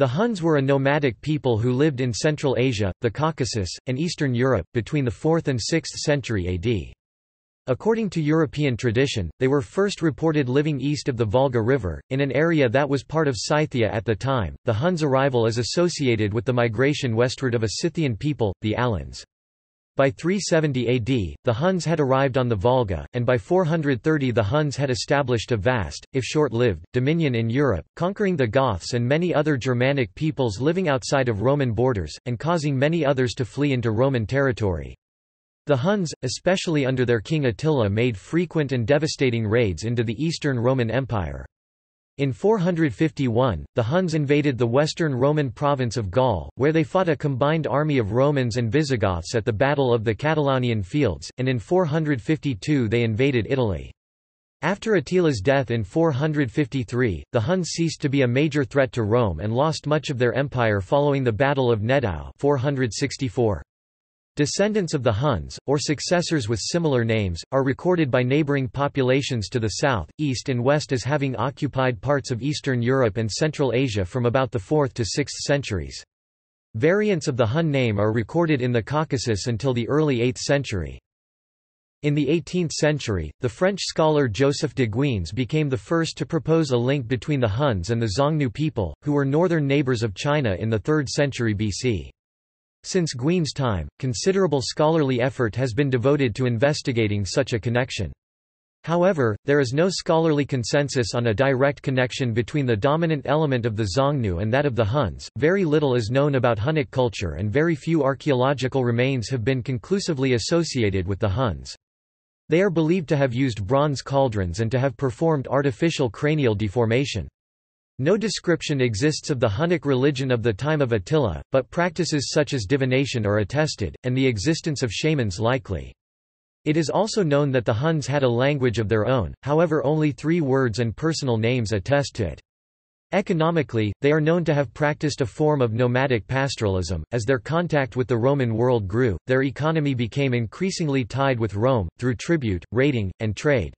The Huns were a nomadic people who lived in Central Asia, the Caucasus, and Eastern Europe, between the 4th and 6th century AD. According to European tradition, they were first reported living east of the Volga River, in an area that was part of Scythia at the time. The Huns' arrival is associated with the migration westward of a Scythian people, the Alans. By 370 AD, the Huns had arrived on the Volga, and by 430 the Huns had established a vast, if short-lived, dominion in Europe, conquering the Goths and many other Germanic peoples living outside of Roman borders, and causing many others to flee into Roman territory. The Huns, especially under their king Attila, made frequent and devastating raids into the Eastern Roman Empire. In 451, the Huns invaded the western Roman province of Gaul, where they fought a combined army of Romans and Visigoths at the Battle of the Catalanian Fields, and in 452 they invaded Italy. After Attila's death in 453, the Huns ceased to be a major threat to Rome and lost much of their empire following the Battle of Nedao 464. Descendants of the Huns, or successors with similar names, are recorded by neighboring populations to the south, east and west as having occupied parts of Eastern Europe and Central Asia from about the 4th to 6th centuries. Variants of the Hun name are recorded in the Caucasus until the early 8th century. In the 18th century, the French scholar Joseph de Guignes became the first to propose a link between the Huns and the Xiongnu people, who were northern neighbors of China in the 3rd century BC. Since Guignes' time, considerable scholarly effort has been devoted to investigating such a connection. However, there is no scholarly consensus on a direct connection between the dominant element of the Xiongnu and that of the Huns. Very little is known about Hunnic culture, and very few archaeological remains have been conclusively associated with the Huns. They are believed to have used bronze cauldrons and to have performed artificial cranial deformation. No description exists of the Hunnic religion of the time of Attila, but practices such as divination are attested, and the existence of shamans likely. It is also known that the Huns had a language of their own, however only three words and personal names attest to it. Economically, they are known to have practiced a form of nomadic pastoralism. As their contact with the Roman world grew, their economy became increasingly tied with Rome, through tribute, raiding, and trade.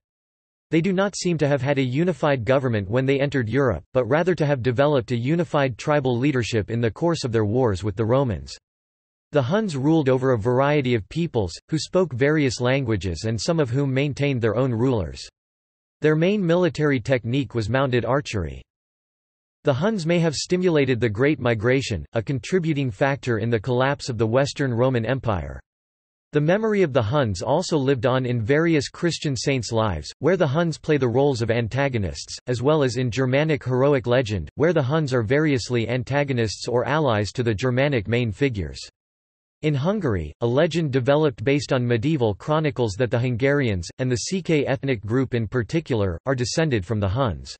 They do not seem to have had a unified government when they entered Europe, but rather to have developed a unified tribal leadership in the course of their wars with the Romans. The Huns ruled over a variety of peoples, who spoke various languages and some of whom maintained their own rulers. Their main military technique was mounted archery. The Huns may have stimulated the Great Migration, a contributing factor in the collapse of the Western Roman Empire. The memory of the Huns also lived on in various Christian saints' lives, where the Huns play the roles of antagonists, as well as in Germanic heroic legend, where the Huns are variously antagonists or allies to the Germanic main figures. In Hungary, a legend developed based on medieval chronicles that the Hungarians, and the Ck ethnic group in particular, are descended from the Huns.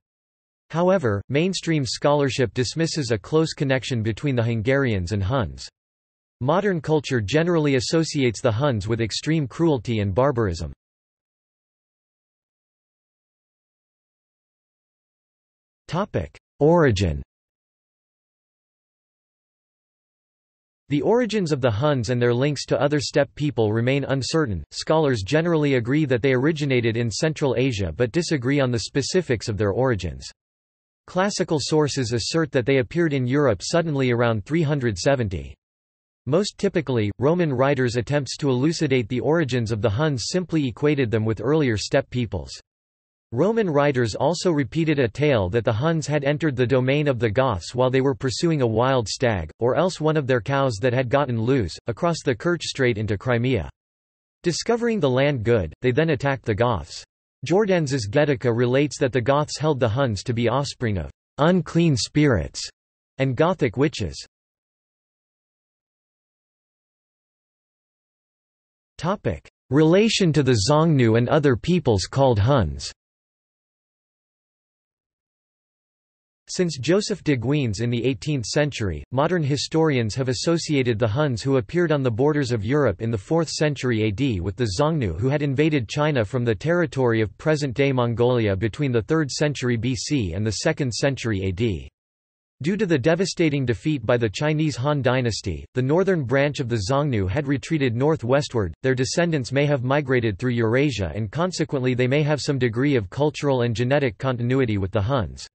However, mainstream scholarship dismisses a close connection between the Hungarians and Huns. Modern culture generally associates the Huns with extreme cruelty and barbarism. Origin. The origins of the Huns and their links to other steppe people remain uncertain. Scholars generally agree that they originated in Central Asia but disagree on the specifics of their origins. Classical sources assert that they appeared in Europe suddenly around 370. Most typically, Roman writers' attempts to elucidate the origins of the Huns simply equated them with earlier steppe peoples. Roman writers also repeated a tale that the Huns had entered the domain of the Goths while they were pursuing a wild stag, or else one of their cows that had gotten loose, across the Kerch Strait into Crimea. Discovering the land good, they then attacked the Goths. Jordanes's Getica relates that the Goths held the Huns to be offspring of unclean spirits and Gothic witches. Relation to the Xiongnu and other peoples called Huns. Since Joseph de Guignes in the 18th century, modern historians have associated the Huns who appeared on the borders of Europe in the 4th century AD with the Xiongnu who had invaded China from the territory of present-day Mongolia between the 3rd century BC and the 2nd century AD. Due to the devastating defeat by the Chinese Han dynasty, the northern branch of the Xiongnu had retreated northwestward. Their descendants may have migrated through Eurasia and consequently they may have some degree of cultural and genetic continuity with the Huns.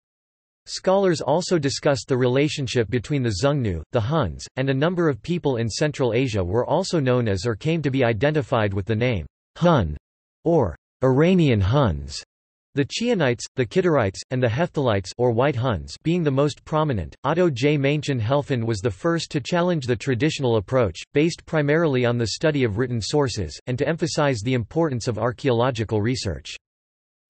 Scholars also discussed the relationship between the Xiongnu, the Huns, and a number of people in Central Asia were also known as or came to be identified with the name Hun or Iranian Huns. The Chionites, the Kitarites, and the Hephthalites or White Huns being the most prominent. Otto J. Maenchen-Helfen was the first to challenge the traditional approach, based primarily on the study of written sources, and to emphasize the importance of archaeological research.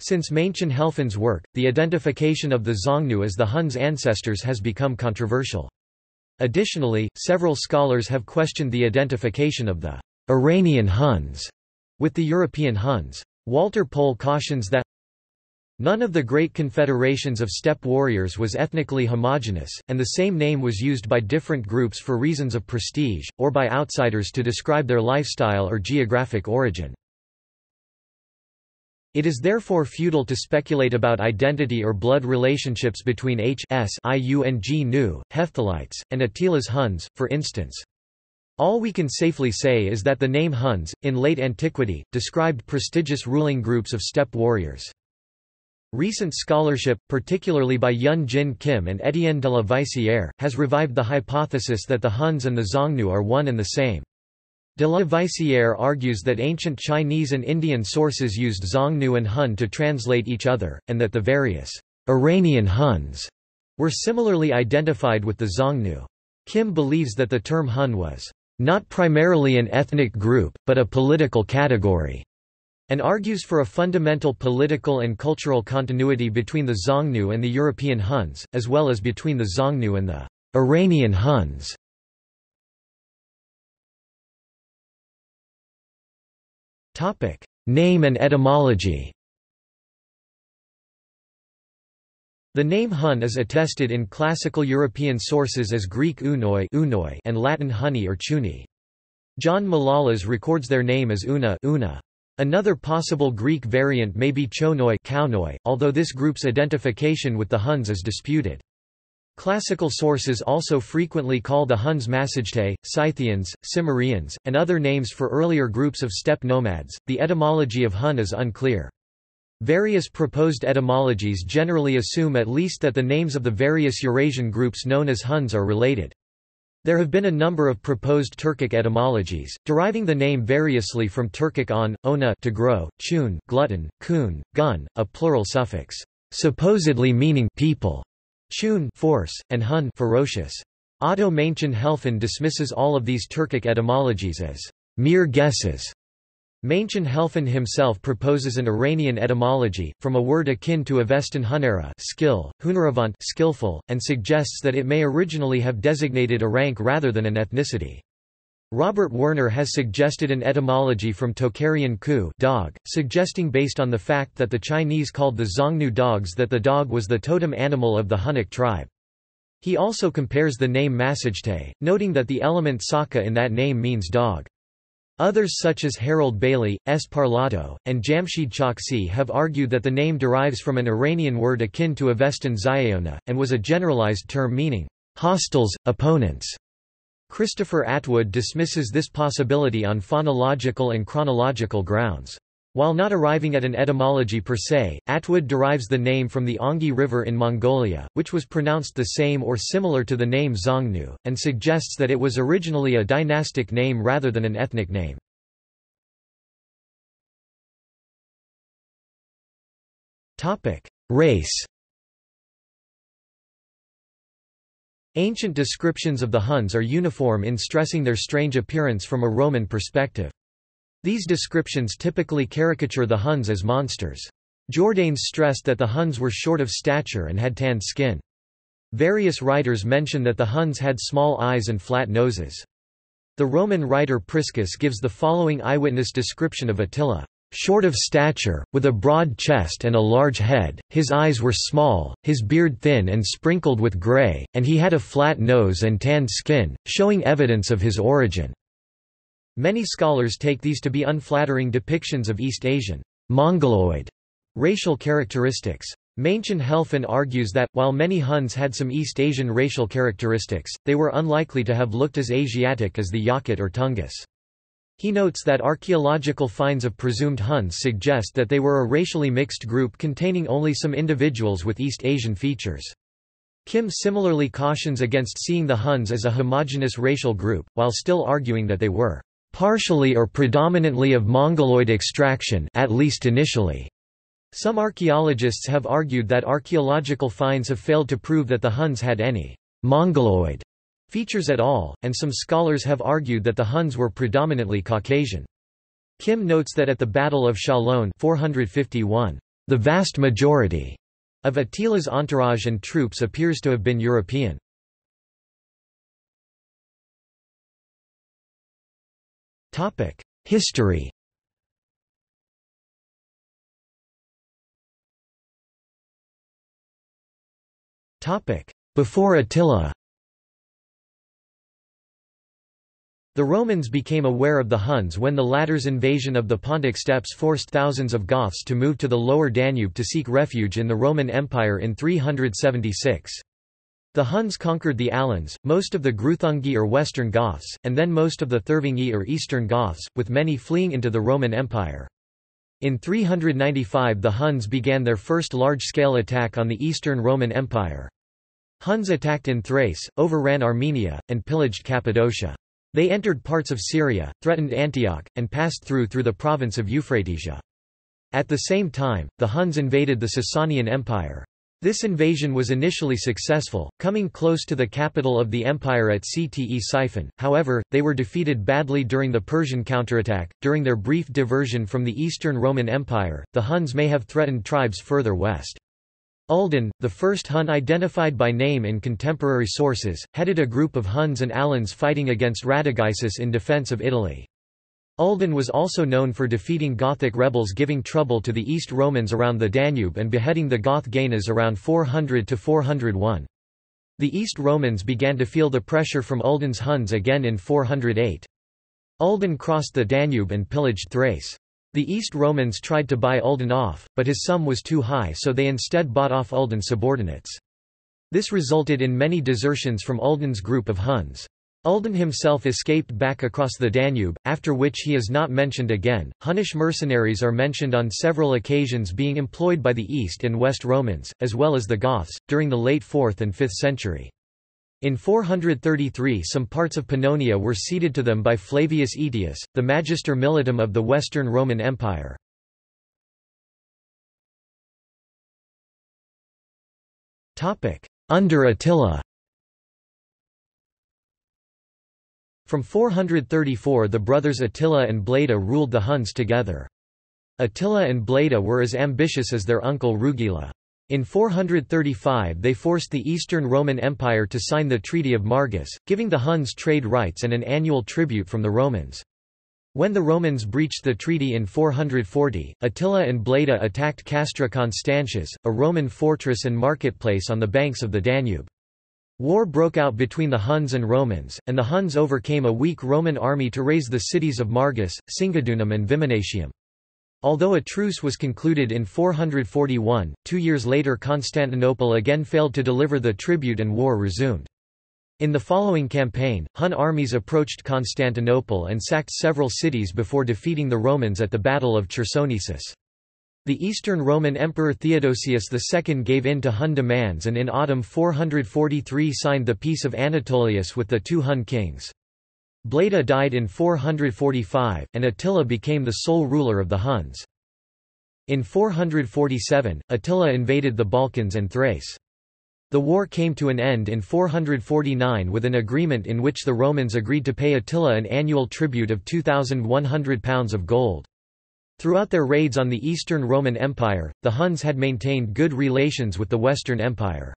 Since Maenchen-Helfen's work, the identification of the Xiongnu as the Huns' ancestors has become controversial. Additionally, several scholars have questioned the identification of the Iranian Huns with the European Huns. Walter Pohl cautions that none of the great confederations of steppe warriors was ethnically homogeneous, and the same name was used by different groups for reasons of prestige, or by outsiders to describe their lifestyle or geographic origin. It is therefore futile to speculate about identity or blood relationships between H.S.I.U.N.G.Nu, Hephthalites, and Attila's Huns, for instance. All we can safely say is that the name Huns, in late antiquity, described prestigious ruling groups of steppe warriors. Recent scholarship, particularly by Yun Jin Kim and Étienne de la Vaissière, has revived the hypothesis that the Huns and the Xiongnu are one and the same. De la Vaissière argues that ancient Chinese and Indian sources used Xiongnu and Hun to translate each other, and that the various Iranian Huns were similarly identified with the Xiongnu. Kim believes that the term Hun was not primarily an ethnic group, but a political category, and argues for a fundamental political and cultural continuity between the Xiongnu and the European Huns, as well as between the Xiongnu and the Iranian Huns. Name and etymology. The name Hun is attested in classical European sources as Greek unoi and Latin huni or chuni. John Malalas records their name as una. Another possible Greek variant may be Chounoi, although this group's identification with the Huns is disputed. Classical sources also frequently call the Huns Massagetae, Scythians, Cimmerians, and other names for earlier groups of steppe nomads. The etymology of Hun is unclear. Various proposed etymologies generally assume at least that the names of the various Eurasian groups known as Huns are related. There have been a number of proposed Turkic etymologies, deriving the name variously from Turkic on, ona to grow, chun, glutton, kun, gun, a plural suffix, supposedly meaning people, chun force, and hun ferocious. Otto Maenchen-Helfen dismisses all of these Turkic etymologies as mere guesses. Maenchen-Helfen himself proposes an Iranian etymology, from a word akin to Avestan hunera skill, huneravant skillful, and suggests that it may originally have designated a rank rather than an ethnicity. Robert Werner has suggested an etymology from Tocharian ku dog, suggesting based on the fact that the Chinese called the Xiongnu dogs that the dog was the totem animal of the Hunnic tribe. He also compares the name Massagetae, noting that the element saka in that name means dog. Others such as Harold Bailey, S. Parlato, and Jamshid Chaksi have argued that the name derives from an Iranian word akin to Avestan Zayona, and was a generalized term meaning, "hostiles, opponents." Christopher Atwood dismisses this possibility on phonological and chronological grounds. While not arriving at an etymology per se, Atwood derives the name from the Ongi River in Mongolia, which was pronounced the same or similar to the name Xiongnu, and suggests that it was originally a dynastic name rather than an ethnic name. Race. Ancient descriptions of the Huns are uniform in stressing their strange appearance from a Roman perspective. These descriptions typically caricature the Huns as monsters. Jordanes stressed that the Huns were short of stature and had tanned skin. Various writers mention that the Huns had small eyes and flat noses. The Roman writer Priscus gives the following eyewitness description of Attila. Short of stature, with a broad chest and a large head, his eyes were small, his beard thin and sprinkled with grey, and he had a flat nose and tanned skin, showing evidence of his origin. Many scholars take these to be unflattering depictions of East Asian, Mongoloid racial characteristics. Maenchen-Helfen argues that, while many Huns had some East Asian racial characteristics, they were unlikely to have looked as Asiatic as the Yakut or Tungus. He notes that archaeological finds of presumed Huns suggest that they were a racially mixed group containing only some individuals with East Asian features. Kim similarly cautions against seeing the Huns as a homogeneous racial group, while still arguing that they were partially or predominantly of Mongoloid extraction, at least initially. Some archaeologists have argued that archaeological finds have failed to prove that the Huns had any Mongoloid features at all, and some scholars have argued that the Huns were predominantly Caucasian. Kim notes that at the Battle of Chalon 451, the vast majority of Attila's entourage and troops appears to have been European. History. Before Attila. The Romans became aware of the Huns when the latter's invasion of the Pontic steppes forced thousands of Goths to move to the lower Danube to seek refuge in the Roman Empire in 376. The Huns conquered the Alans, most of the Gruthungi or Western Goths, and then most of the Thervingi or Eastern Goths, with many fleeing into the Roman Empire. In 395 the Huns began their first large-scale attack on the Eastern Roman Empire. Huns attacked in Thrace, overran Armenia, and pillaged Cappadocia. They entered parts of Syria, threatened Antioch, and passed through the province of Euphratesia. At the same time, the Huns invaded the Sasanian Empire. This invasion was initially successful, coming close to the capital of the empire at Cte Siphon. However, they were defeated badly during the Persian counterattack. During their brief diversion from the Eastern Roman Empire, the Huns may have threatened tribes further west. Uldin, the first Hun identified by name in contemporary sources, headed a group of Huns and Alans fighting against Radagaisus in defense of Italy. Uldin was also known for defeating Gothic rebels giving trouble to the East Romans around the Danube and beheading the Goth Gainas around 400–401. The East Romans began to feel the pressure from Uldin's Huns again in 408. Uldin crossed the Danube and pillaged Thrace. The East Romans tried to buy Uldin off, but his sum was too high, so they instead bought off Uldin's subordinates. This resulted in many desertions from Uldin's group of Huns. Uldin himself escaped back across the Danube, after which he is not mentioned again. Hunnish mercenaries are mentioned on several occasions being employed by the East and West Romans, as well as the Goths, during the late 4th and 5th century. In 433 some parts of Pannonia were ceded to them by Flavius Aetius, the Magister Militum of the Western Roman Empire. Under Attila. From 434 the brothers Attila and Bleda ruled the Huns together. Attila and Bleda were as ambitious as their uncle Rugila. In 435 they forced the Eastern Roman Empire to sign the Treaty of Margus, giving the Huns trade rights and an annual tribute from the Romans. When the Romans breached the treaty in 440, Attila and Bleda attacked Castra Constantius, a Roman fortress and marketplace on the banks of the Danube. War broke out between the Huns and Romans, and the Huns overcame a weak Roman army to raise the cities of Margus, Singidunum and Viminatium. Although a truce was concluded in 441, 2 years later Constantinople again failed to deliver the tribute and war resumed. In the following campaign, Hun armies approached Constantinople and sacked several cities before defeating the Romans at the Battle of Chersonesus. The Eastern Roman Emperor Theodosius II gave in to Hun demands and in autumn 443 signed the Peace of Anatolius with the two Hun kings. Bleda died in 445, and Attila became the sole ruler of the Huns. In 447, Attila invaded the Balkans and Thrace. The war came to an end in 449 with an agreement in which the Romans agreed to pay Attila an annual tribute of £2,100 of gold. Throughout their raids on the Eastern Roman Empire, the Huns had maintained good relations with the Western Empire.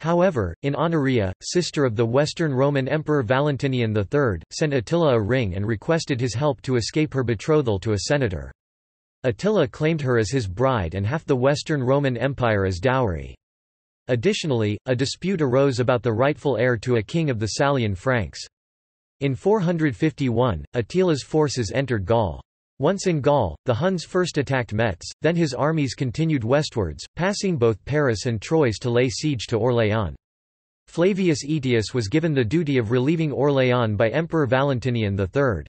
However, in Honoria, sister of the Western Roman Emperor Valentinian III, sent Attila a ring and requested his help to escape her betrothal to a senator. Attila claimed her as his bride and half the Western Roman Empire as dowry. Additionally, a dispute arose about the rightful heir to a king of the Salian Franks. In 451, Attila's forces entered Gaul. Once in Gaul, the Huns first attacked Metz, then his armies continued westwards, passing both Paris and Troyes to lay siege to Orléans. Flavius Aetius was given the duty of relieving Orléans by Emperor Valentinian III.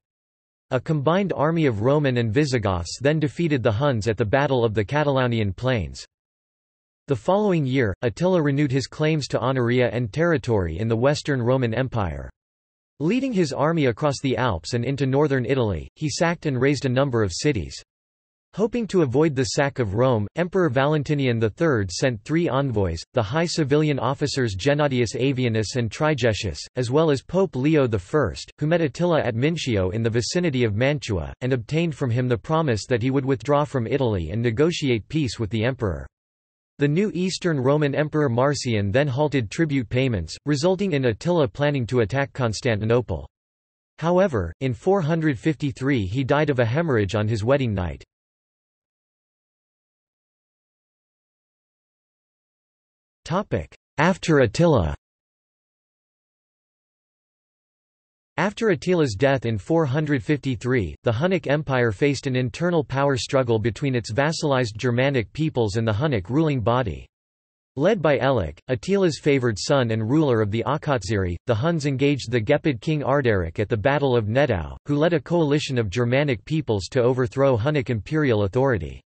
A combined army of Roman and Visigoths then defeated the Huns at the Battle of the Catalaunian Plains. The following year, Attila renewed his claims to Honoria and territory in the Western Roman Empire. Leading his army across the Alps and into northern Italy, he sacked and razed a number of cities. Hoping to avoid the sack of Rome, Emperor Valentinian III sent three envoys, the high civilian officers Gennadius Avianus and Trigetius, as well as Pope Leo I, who met Attila at Mincio in the vicinity of Mantua, and obtained from him the promise that he would withdraw from Italy and negotiate peace with the emperor. The new Eastern Roman Emperor Marcian then halted tribute payments, resulting in Attila planning to attack Constantinople. However, in 453 he died of a hemorrhage on his wedding night. After Attila. After Attila's death in 453, the Hunnic Empire faced an internal power struggle between its vassalized Germanic peoples and the Hunnic ruling body. Led by Ellac, Attila's favored son and ruler of the Akatziri, the Huns engaged the Gepid king Ardaric at the Battle of Nedao, who led a coalition of Germanic peoples to overthrow Hunnic imperial authority.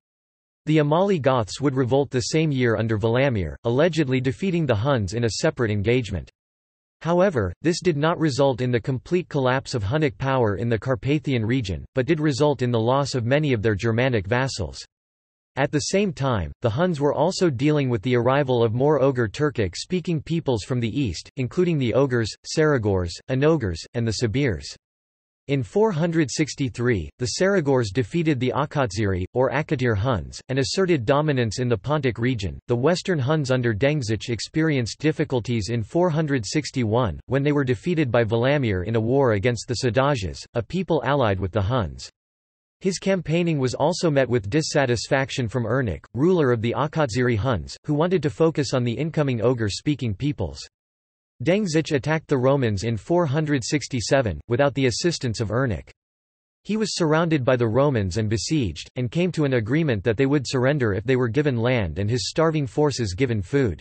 The Amali Goths would revolt the same year under Valamir, allegedly defeating the Huns in a separate engagement. However, this did not result in the complete collapse of Hunnic power in the Carpathian region, but did result in the loss of many of their Germanic vassals. At the same time, the Huns were also dealing with the arrival of more Oghur Turkic-speaking peoples from the east, including the Oghurs, Saragors, Anogars, and the Sabirs. In 463, the Saragors defeated the Akatziri, or Akatir Huns, and asserted dominance in the Pontic region. The Western Huns under Dengizich experienced difficulties in 461, when they were defeated by Valamir in a war against the Sadajas, a people allied with the Huns. His campaigning was also met with dissatisfaction from Ernak, ruler of the Akatziri Huns, who wanted to focus on the incoming Oghur-speaking peoples. Dengizich attacked the Romans in 467, without the assistance of Ernak. He was surrounded by the Romans and besieged, and came to an agreement that they would surrender if they were given land and his starving forces given food.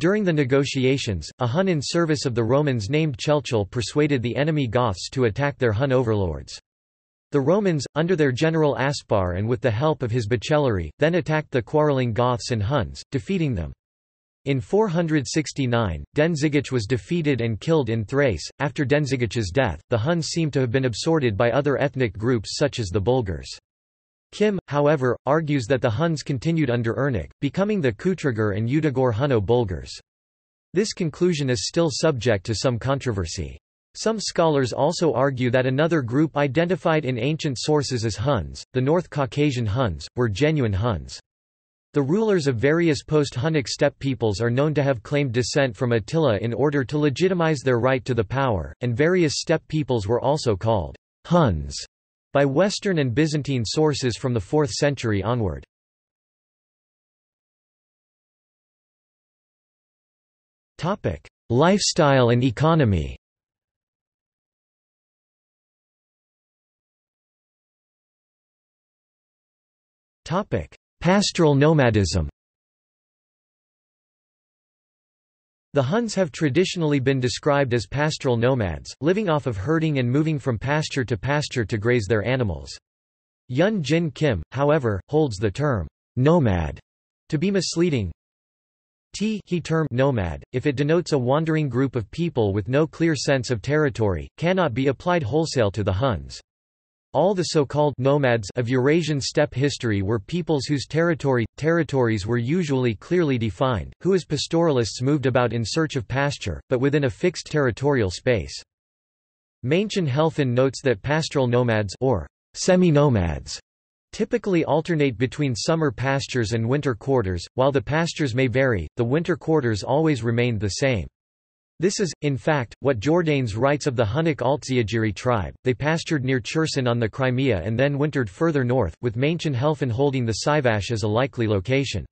During the negotiations, a Hun in service of the Romans named Chelchil persuaded the enemy Goths to attack their Hun overlords. The Romans, under their general Aspar and with the help of his bachillery, then attacked the quarreling Goths and Huns, defeating them. In 469, Dengizich was defeated and killed in Thrace. After Dengizich's death, the Huns seem to have been absorbed by other ethnic groups such as the Bulgars. Kim, however, argues that the Huns continued under Ernak, becoming the Kutrigur and Eutigor Hunno-Bulgars. This conclusion is still subject to some controversy. Some scholars also argue that another group identified in ancient sources as Huns, the North Caucasian Huns, were genuine Huns. The rulers of various post-Hunnic steppe peoples are known to have claimed descent from Attila in order to legitimize their right to the power, and various steppe peoples were also called Huns by Western and Byzantine sources from the 4th century onward. Lifestyle and economy. Pastoral nomadism. The Huns have traditionally been described as pastoral nomads, living off of herding and moving from pasture to graze their animals. Yun Jin Kim, however, holds the term nomad to be misleading. He term nomad, if it denotes a wandering group of people with no clear sense of territory, cannot be applied wholesale to the Huns. All the so-called nomads of Eurasian steppe history were peoples whose territories were usually clearly defined, who as pastoralists moved about in search of pasture, but within a fixed territorial space. Maenchen-Helfen notes that pastoral nomads or semi-nomads typically alternate between summer pastures and winter quarters. While the pastures may vary, the winter quarters always remained the same. This is, in fact, what Jordanes writes of the Hunnic Altziagiri tribe. They pastured near Cherson on the Crimea and then wintered further north, with Maenchen-Helfen holding the Sivash as a likely location.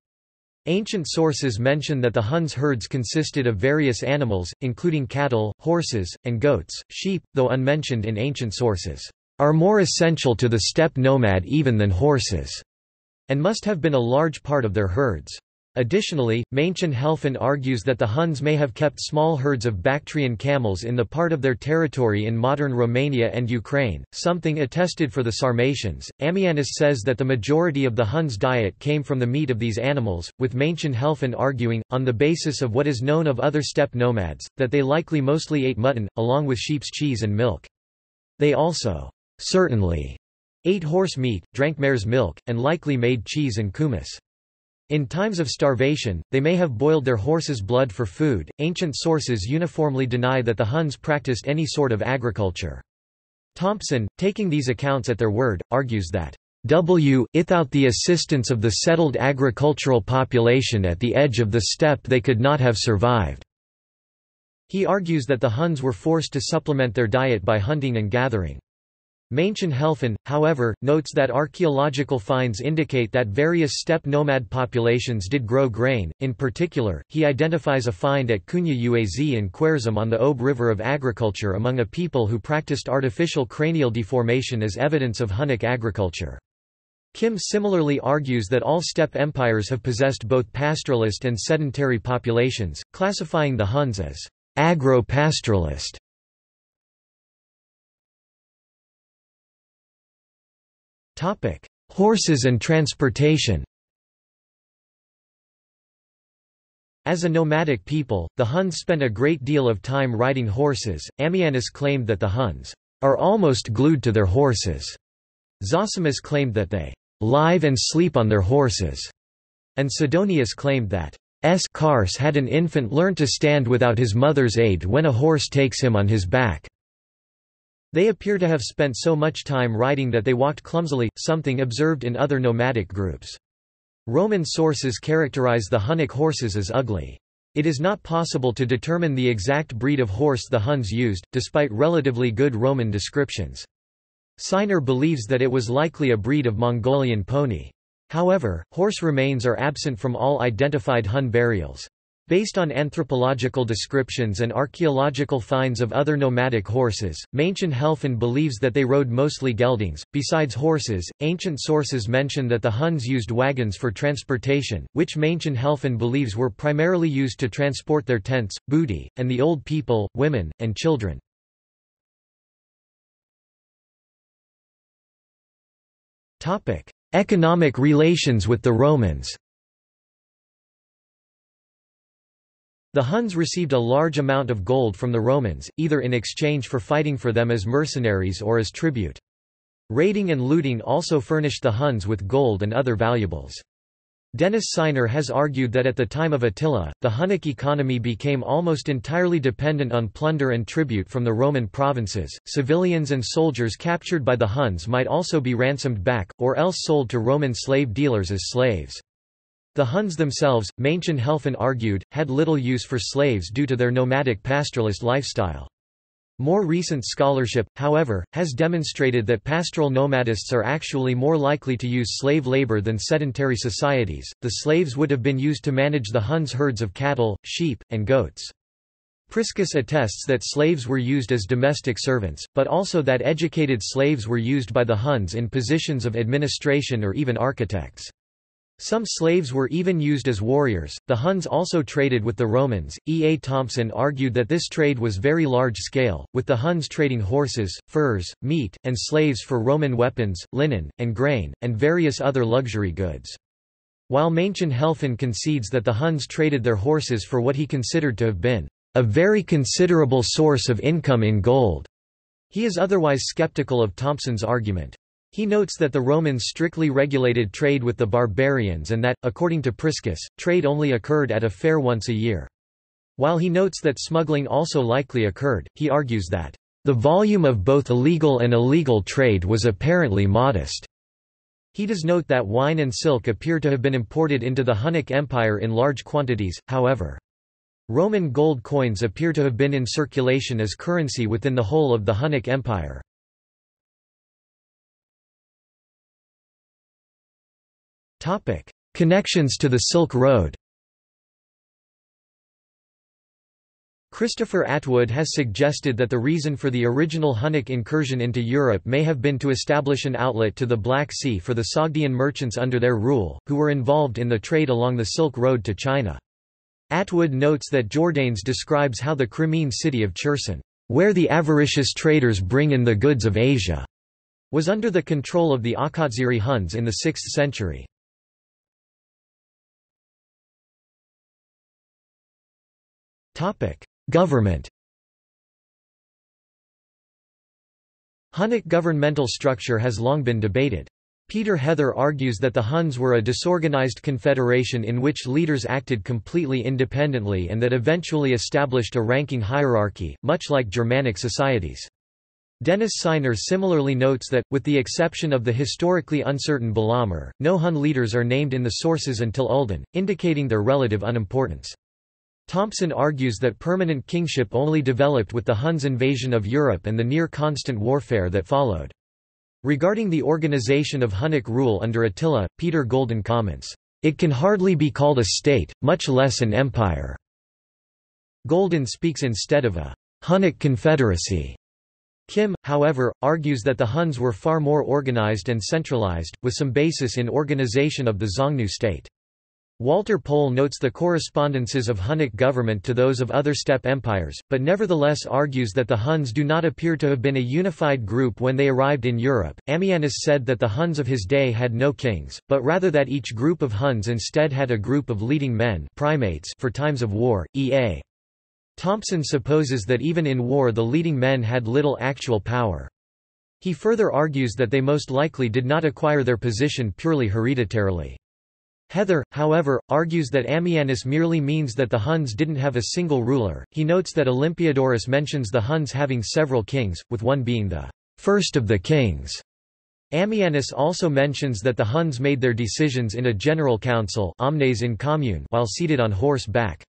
Ancient sources mention that the Huns' herds consisted of various animals, including cattle, horses, and goats. Sheep, though unmentioned in ancient sources, are more essential to the steppe nomad even than horses, and must have been a large part of their herds. Additionally, Maenchen-Helfen argues that the Huns may have kept small herds of Bactrian camels in the part of their territory in modern Romania and Ukraine, something attested for the Sarmatians. Ammianus says that the majority of the Huns' diet came from the meat of these animals, with Maenchen-Helfen arguing, on the basis of what is known of other steppe nomads, that they likely mostly ate mutton, along with sheep's cheese and milk. They also, certainly, ate horse meat, drank mare's milk, and likely made cheese and kumis. In times of starvation, they may have boiled their horses' blood for food. Ancient sources uniformly deny that the Huns practiced any sort of agriculture. Thompson, taking these accounts at their word, argues that, without the assistance of the settled agricultural population at the edge of the steppe, they could not have survived. He argues that the Huns were forced to supplement their diet by hunting and gathering. Maenchen-Helfen, however, notes that archaeological finds indicate that various steppe nomad populations did grow grain. In particular, he identifies a find at Kunya Uaz in Khwarezm on the Ob River of agriculture among a people who practiced artificial cranial deformation as evidence of Hunnic agriculture. Kim similarly argues that all steppe empires have possessed both pastoralist and sedentary populations, classifying the Huns as agro-pastoralist. Horses and transportation. As a nomadic people, the Huns spent a great deal of time riding horses. Ammianus claimed that the Huns are almost glued to their horses. Zosimus claimed that they live and sleep on their horses. And Sidonius claimed that Cars had an infant learn to stand without his mother's aid when a horse takes him on his back. They appear to have spent so much time riding that they walked clumsily, something observed in other nomadic groups. Roman sources characterize the Hunnic horses as ugly. It is not possible to determine the exact breed of horse the Huns used, despite relatively good Roman descriptions. Sinor believes that it was likely a breed of Mongolian pony. However, horse remains are absent from all identified Hun burials. Based on anthropological descriptions and archaeological finds of other nomadic horses, Maenchen-Helfen believes that they rode mostly geldings. Besides horses, ancient sources mention that the Huns used wagons for transportation, which Maenchen-Helfen believes were primarily used to transport their tents, booty, and the old people, women, and children. Topic: Economic relations with the Romans. The Huns received a large amount of gold from the Romans, either in exchange for fighting for them as mercenaries or as tribute. Raiding and looting also furnished the Huns with gold and other valuables. Denis Sinor has argued that at the time of Attila, the Hunnic economy became almost entirely dependent on plunder and tribute from the Roman provinces. Civilians and soldiers captured by the Huns might also be ransomed back, or else sold to Roman slave dealers as slaves. The Huns themselves, Maenchen-Helfen argued, had little use for slaves due to their nomadic pastoralist lifestyle. More recent scholarship, however, has demonstrated that pastoral nomadists are actually more likely to use slave labor than sedentary societies. The slaves would have been used to manage the Huns' herds of cattle, sheep, and goats. Priscus attests that slaves were used as domestic servants, but also that educated slaves were used by the Huns in positions of administration or even architects. Some slaves were even used as warriors. The Huns also traded with the Romans. E. A. Thompson argued that this trade was very large scale, with the Huns trading horses, furs, meat, and slaves for Roman weapons, linen, and grain, and various other luxury goods. While Maenchen-Helfen concedes that the Huns traded their horses for what he considered to have been a very considerable source of income in gold, he is otherwise skeptical of Thompson's argument. He notes that the Romans strictly regulated trade with the barbarians and that, according to Priscus, trade only occurred at a fair once a year. While he notes that smuggling also likely occurred, he argues that, "...the volume of both legal and illegal trade was apparently modest." He does note that wine and silk appear to have been imported into the Hunnic Empire in large quantities, however. Roman gold coins appear to have been in circulation as currency within the whole of the Hunnic Empire. Connections to the Silk Road. Christopher Atwood has suggested that the reason for the original Hunnic incursion into Europe may have been to establish an outlet to the Black Sea for the Sogdian merchants under their rule, who were involved in the trade along the Silk Road to China. Atwood notes that Jordanes describes how the Crimean city of Cherson, where the avaricious traders bring in the goods of Asia, was under the control of the Akatziri Huns in the 6th century. Government. Hunnic governmental structure has long been debated. Peter Heather argues that the Huns were a disorganized confederation in which leaders acted completely independently and that eventually established a ranking hierarchy, much like Germanic societies. Denis Sinor similarly notes that, with the exception of the historically uncertain Valamir, no Hun leaders are named in the sources until Uldin, indicating their relative unimportance. Thompson argues that permanent kingship only developed with the Huns' invasion of Europe and the near-constant warfare that followed. Regarding the organization of Hunnic rule under Attila, Peter Golden comments, "It can hardly be called a state, much less an empire." Golden speaks instead of a Hunnic confederacy. Kim, however, argues that the Huns were far more organized and centralized, with some basis in organization of the Xiongnu state. Walter Pohl notes the correspondences of Hunnic government to those of other steppe empires, but nevertheless argues that the Huns do not appear to have been a unified group when they arrived in Europe. Ammianus said that the Huns of his day had no kings, but rather that each group of Huns instead had a group of leading men, primates, for times of war. E. A. Thompson supposes that even in war the leading men had little actual power. He further argues that they most likely did not acquire their position purely hereditarily. Heather, however, argues that Ammianus merely means that the Huns didn't have a single ruler. He notes that Olympiodorus mentions the Huns having several kings, with one being the first of the kings. Ammianus also mentions that the Huns made their decisions in a general council, omnes in commune, while seated on horseback.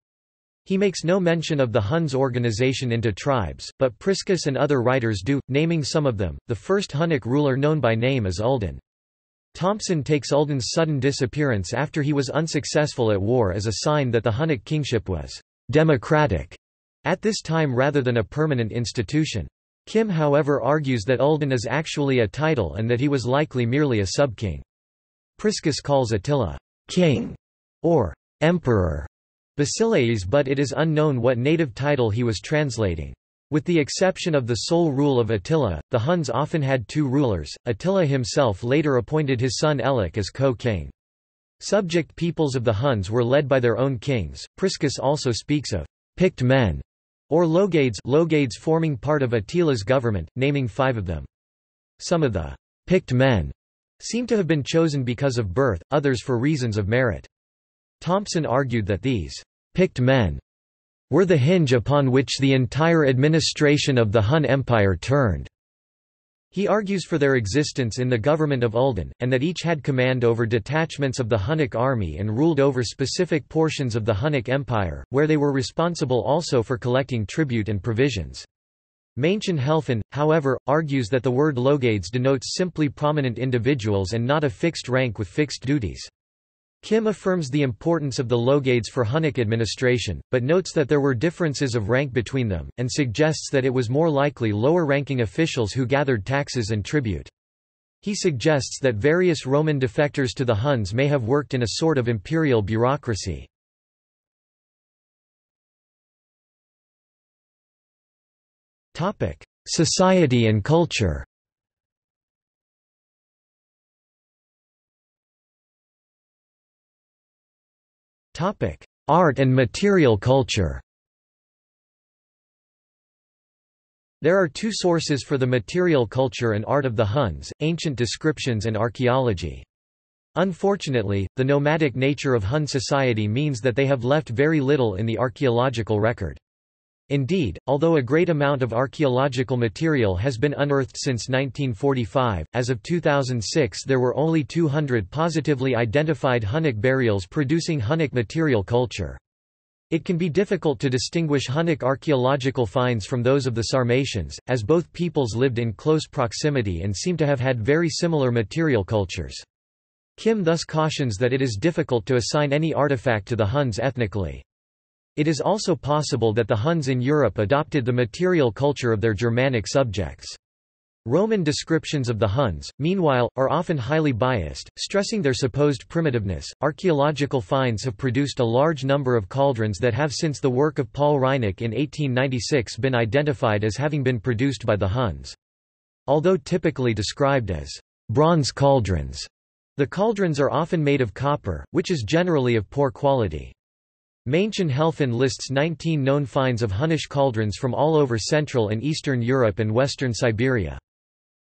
He makes no mention of the Huns' organization into tribes, but Priscus and other writers do, naming some of them. The first Hunnic ruler known by name is Uldin. Thompson takes Uldin's sudden disappearance after he was unsuccessful at war as a sign that the Hunnic kingship was democratic at this time rather than a permanent institution. Kim, however, argues that Uldin is actually a title and that he was likely merely a subking. Priscus calls Attila king or emperor Basileus, but it is unknown what native title he was translating. With the exception of the sole rule of Attila, the Huns often had two rulers. Attila himself later appointed his son Ellac as co-king. Subject peoples of the Huns were led by their own kings. Priscus also speaks of picked men, or logades forming part of Attila's government, naming five of them. Some of the picked men seem to have been chosen because of birth, others for reasons of merit. Thompson argued that these picked men were the hinge upon which the entire administration of the Hun Empire turned. He argues for their existence in the government of Uldin, and that each had command over detachments of the Hunnic army and ruled over specific portions of the Hunnic Empire, where they were responsible also for collecting tribute and provisions. Maenchen-Helfen, however, argues that the word logades denotes simply prominent individuals and not a fixed rank with fixed duties. Kim affirms the importance of the logades for Hunnic administration, but notes that there were differences of rank between them, and suggests that it was more likely lower-ranking officials who gathered taxes and tribute. He suggests that various Roman defectors to the Huns may have worked in a sort of imperial bureaucracy. Society and culture. Art and material culture. There are two sources for the material culture and art of the Huns, ancient descriptions and archaeology. Unfortunately, the nomadic nature of Hun society means that they have left very little in the archaeological record. Indeed, although a great amount of archaeological material has been unearthed since 1945, as of 2006 there were only 200 positively identified Hunnic burials producing Hunnic material culture. It can be difficult to distinguish Hunnic archaeological finds from those of the Sarmatians, as both peoples lived in close proximity and seem to have had very similar material cultures. Kim thus cautions that it is difficult to assign any artifact to the Huns ethnically. It is also possible that the Huns in Europe adopted the material culture of their Germanic subjects. Roman descriptions of the Huns, meanwhile, are often highly biased, stressing their supposed primitiveness. Archaeological finds have produced a large number of cauldrons that have, since the work of Paul Reinach in 1896, been identified as having been produced by the Huns. Although typically described as bronze cauldrons, the cauldrons are often made of copper, which is generally of poor quality. Maenchen-Helfen lists 19 known finds of Hunnish cauldrons from all over Central and Eastern Europe and Western Siberia.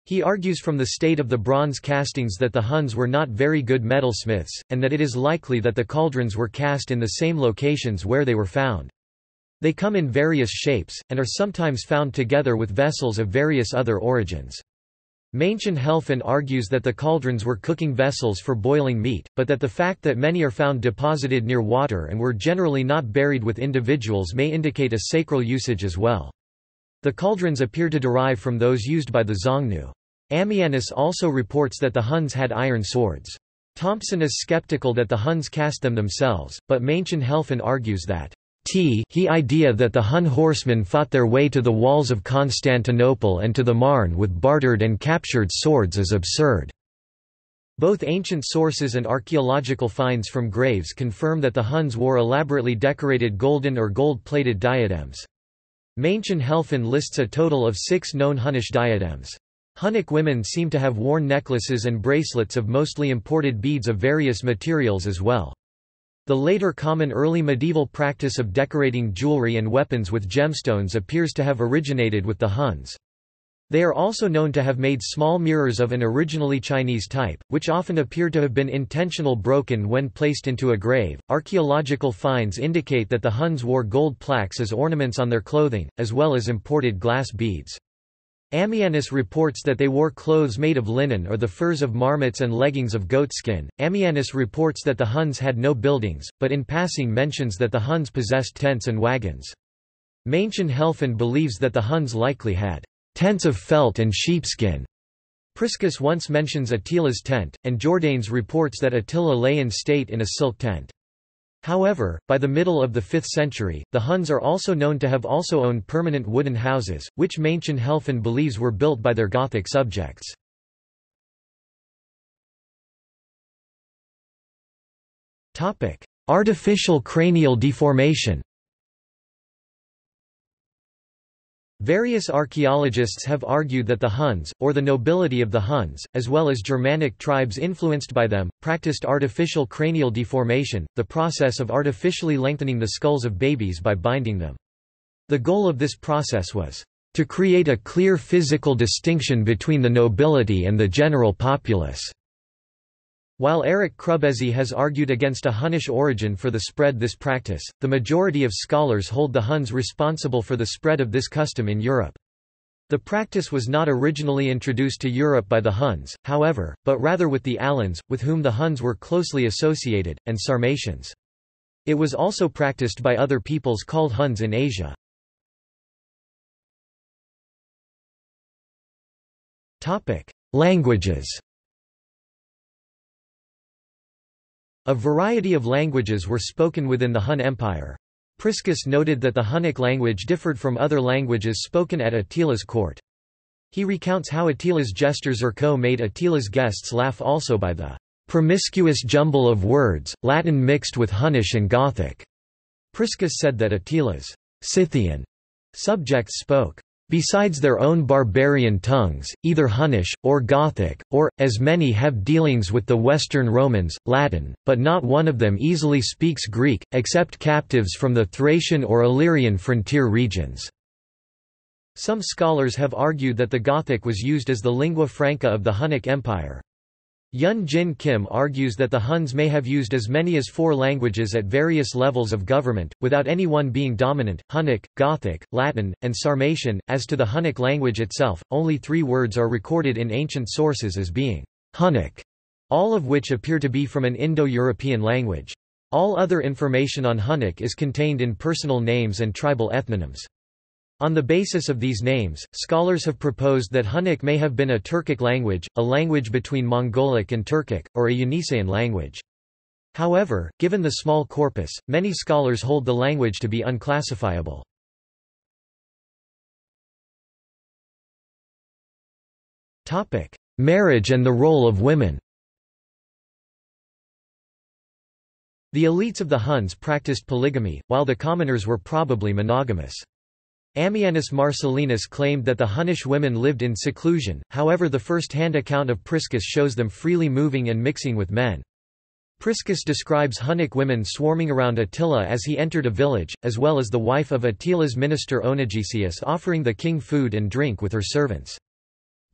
He argues from the state of the bronze castings that the Huns were not very good metalsmiths, and that it is likely that the cauldrons were cast in the same locations where they were found. They come in various shapes, and are sometimes found together with vessels of various other origins. Maenchen-Helfen argues that the cauldrons were cooking vessels for boiling meat, but that the fact that many are found deposited near water and were generally not buried with individuals may indicate a sacral usage as well. The cauldrons appear to derive from those used by the Xiongnu. Ammianus also reports that the Huns had iron swords. Thompson is skeptical that the Huns cast them themselves, but Maenchen-Helfen argues that the idea that the Hun horsemen fought their way to the walls of Constantinople and to the Marne with bartered and captured swords is absurd. Both ancient sources and archaeological finds from graves confirm that the Huns wore elaborately decorated golden or gold-plated diadems. Maenchen-Helfen lists a total of 6 known Hunnish diadems. Hunnic women seem to have worn necklaces and bracelets of mostly imported beads of various materials as well. The later common early medieval practice of decorating jewelry and weapons with gemstones appears to have originated with the Huns. They are also known to have made small mirrors of an originally Chinese type, which often appear to have been intentionally broken when placed into a grave. Archaeological finds indicate that the Huns wore gold plaques as ornaments on their clothing, as well as imported glass beads. Ammianus reports that they wore clothes made of linen or the furs of marmots and leggings of goatskin. Ammianus reports that the Huns had no buildings, but in passing mentions that the Huns possessed tents and wagons. Maenchen-Helfen believes that the Huns likely had tents of felt and sheepskin. Priscus once mentions Attila's tent, and Jordanes reports that Attila lay in state in a silk tent. However, by the middle of the 5th century, the Huns are also known to have also owned permanent wooden houses, which Maenchen-Helfen believes were built by their Gothic subjects. Artificial cranial deformation. Various archaeologists have argued that the Huns, or the nobility of the Huns, as well as Germanic tribes influenced by them, practiced artificial cranial deformation, the process of artificially lengthening the skulls of babies by binding them. The goal of this process was to create a clear physical distinction between the nobility and the general populace. While Eric Krubezi has argued against a Hunnish origin for the spread of this practice, the majority of scholars hold the Huns responsible for the spread of this custom in Europe. The practice was not originally introduced to Europe by the Huns, however, but rather with the Alans, with whom the Huns were closely associated, and Sarmatians. It was also practiced by other peoples called Huns in Asia. Languages. A variety of languages were spoken within the Hun Empire. Priscus noted that the Hunnic language differed from other languages spoken at Attila's court. He recounts how Attila's jester Zirco made Attila's guests laugh also by the "promiscuous jumble of words, Latin mixed with Hunnish and Gothic." Priscus said that Attila's "Scythian" subjects spoke, besides their own barbarian tongues, either Hunnish, or Gothic, or, as many have dealings with the Western Romans, Latin, but not one of them easily speaks Greek, except captives from the Thracian or Illyrian frontier regions." Some scholars have argued that the Gothic was used as the lingua franca of the Hunnic Empire. Yun Jin Kim argues that the Huns may have used as many as 4 languages at various levels of government, without any one being dominant: Hunnic, Gothic, Latin, and Sarmatian. As to the Hunnic language itself, only 3 words are recorded in ancient sources as being Hunnic, all of which appear to be from an Indo-European language. All other information on Hunnic is contained in personal names and tribal ethnonyms. On the basis of these names, scholars have proposed that Hunnic may have been a Turkic language, a language between Mongolic and Turkic, or a Yeniseian language. However, given the small corpus, many scholars hold the language to be unclassifiable. Marriage and the role of women. The elites of the Huns practiced polygamy, while the commoners were probably monogamous. Ammianus Marcellinus claimed that the Hunnish women lived in seclusion, however the first-hand account of Priscus shows them freely moving and mixing with men. Priscus describes Hunnic women swarming around Attila as he entered a village, as well as the wife of Attila's minister Onegesius offering the king food and drink with her servants.